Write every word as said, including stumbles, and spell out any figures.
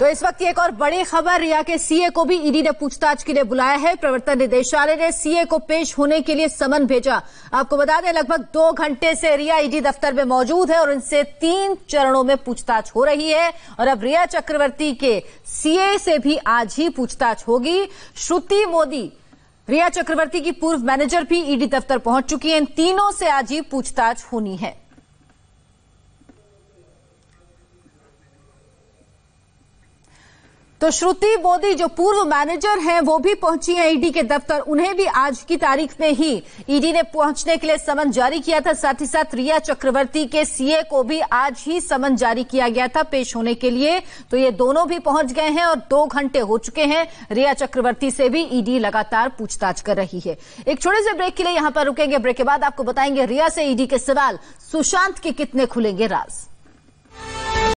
तो इस वक्त एक और बड़ी खबर, रिया के सीए को भी ईडी ने पूछताछ के लिए बुलाया है। प्रवर्तन निदेशालय ने सीए को पेश होने के लिए समन भेजा। आपको बता दें, लगभग दो घंटे से रिया ईडी दफ्तर में मौजूद है और इनसे तीन चरणों में पूछताछ हो रही है। और अब रिया चक्रवर्ती के सीए से भी आज ही पूछताछ होगी। श्रुति मोदी, रिया चक्रवर्ती की पूर्व मैनेजर, भी ईडी दफ्तर पहुंच चुकी है। इन तीनों से आज ही पूछताछ होनी है। तो श्रुति मोदी जो पूर्व मैनेजर हैं, वो भी पहुंची हैं ईडी के दफ्तर। उन्हें भी आज की तारीख में ही ईडी ने पहुंचने के लिए समन जारी किया था। साथ ही साथ रिया चक्रवर्ती के सीए को भी आज ही समन जारी किया गया था पेश होने के लिए। तो ये दोनों भी पहुंच गए हैं और दो घंटे हो चुके हैं। रिया चक्रवर्ती से भी ईडी लगातार पूछताछ कर रही है। एक छोटे से ब्रेक के लिए यहां पर रुकेंगे। ब्रेक के बाद आपको बताएंगे रिया से ईडी के सवाल, सुशांत के कितने खुलेंगे राज।